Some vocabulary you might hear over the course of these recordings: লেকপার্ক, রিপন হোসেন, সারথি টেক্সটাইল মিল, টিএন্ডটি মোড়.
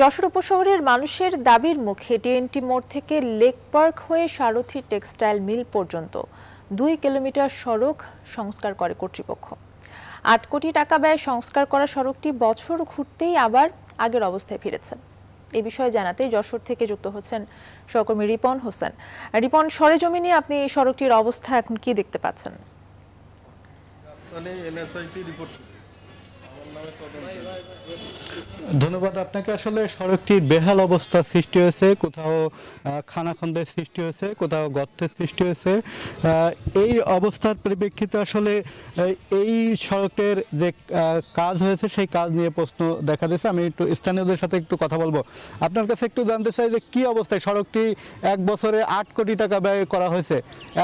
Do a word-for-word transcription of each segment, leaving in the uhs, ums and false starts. যশোর উপশহরের মানুষের দাবির মুখে টিএনটি মোড় থেকে লেক পার্ক হয়ে সারথি টেক্সটাইল মিল পর্যন্ত দুই কিলোমিটার সড়ক সংস্কার করে কর্তৃপক্ষ। আট কোটি টাকা ব্যয়ে সংস্কার করা সড়কটি বছর ঘুরতেই আবার আগের অবস্থায় ফিরেছে। এই বিষয়ে জানাতে যশোর থেকে যুক্ত হচ্ছেন সহকর্মী রিপন হোসেন। রিপন, সরেজমিনে আপনি এই সড়কটির অবস্থা এখন কি দেখতে পাচ্ছেন? ধন্যবাদ আপনাকে। আসলে সড়কটির বেহাল অবস্থা সৃষ্টি হয়েছে, কোথাও খানাখন্দের সৃষ্টি হয়েছে, কোথাও গর্তের সৃষ্টি হয়েছে। এই অবস্থার পরিপ্রেক্ষিতে আসলে এই সড়কের যে কাজ হয়েছে সেই কাজ নিয়ে প্রশ্ন দেখা দিয়েছে। আমি একটু স্থানীয়দের সাথে একটু কথা বলবো। আপনার কাছে একটু জানতে চাই যে কী অবস্থায় সড়কটি এক বছরে আট কোটি টাকা ব্যয় করা হয়েছে,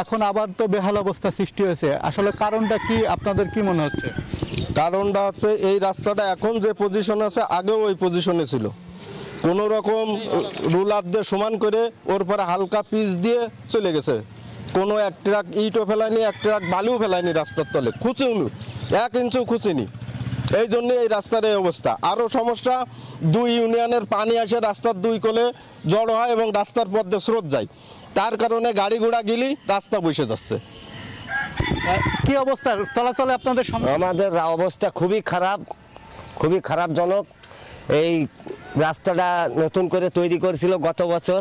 এখন আবার তো বেহাল অবস্থা সৃষ্টি হয়েছে, আসলে কারণটা কি, আপনাদের কি মনে হচ্ছে? কারণটা হচ্ছে এই রাস্তাটা এখন যে পজিশন আছে আগেও ওই পজিশনে ছিল, কোনো রকম রুলার দিয়ে সমান করে ওর পরে হালকা পিচ দিয়ে চলে গেছে। কোনো এক ট্রাক ইটও ফেলায়নি, এক ট্রাক বালিও ফেলায়নি, রাস্তার তলে খুঁচিনি, এক ইঞ্চও খুঁচিনি। এই জন্যে এই রাস্তার এই অবস্থা। আরও সমস্যা, দুই ইউনিয়নের পানি আসে রাস্তার দুই কোলে জড়ো হয় এবং রাস্তার পথে স্রোত যায়, তার কারণে গাড়ি ঘোড়া গিলি রাস্তা বসে যাচ্ছে। কি অবস্থা চলাচলে আপনাদের? আমাদের অবস্থা খুবই খারাপ, খুবই খারাপজনক। এই রাস্তাটা নতুন করে তৈরি করেছিল গত বছর,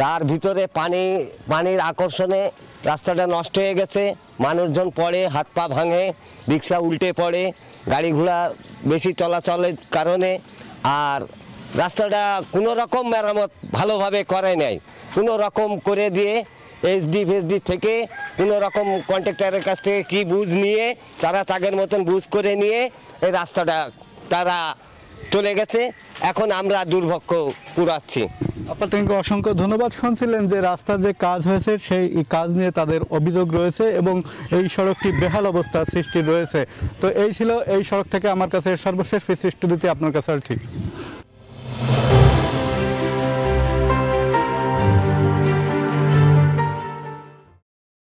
তার ভিতরে পানি পানির আকর্ষণে রাস্তাটা নষ্ট হয়ে গেছে। মানুষজন পড়ে, হাত পা ভাঙে, রিক্সা উল্টে পড়ে, গাড়ি ঘোড়া বেশি চলাচলের কারণে। আর রাস্তাটা কোনো রকম মেরামত ভালোভাবে করে নাই, কোনো রকম করে দিয়ে এসডি ফেসডি থেকে কোনো রকম কন্ট্রাক্টরের কাছ থেকে কি বুঝ নিয়ে তারা তাদের মতন বুঝ করে নিয়ে এই রাস্তাটা তারা চলে গেছে। এখন আমরা দুর্ভোগ পুরাচ্ছি। আপনাকে অসংখ্য ধন্যবাদ। শুনছিলেন যে রাস্তার যে কাজ হয়েছে সেই কাজ নিয়ে তাদের অভিযোগ রয়েছে এবং এই সড়কটি বেহাল অবস্থার সৃষ্টি রয়েছে। তো এই ছিল এই সড়ক থেকে আমার কাছে সর্বশেষ ফিস স্টুডিওতে আপনার কাছে আর ঠিক।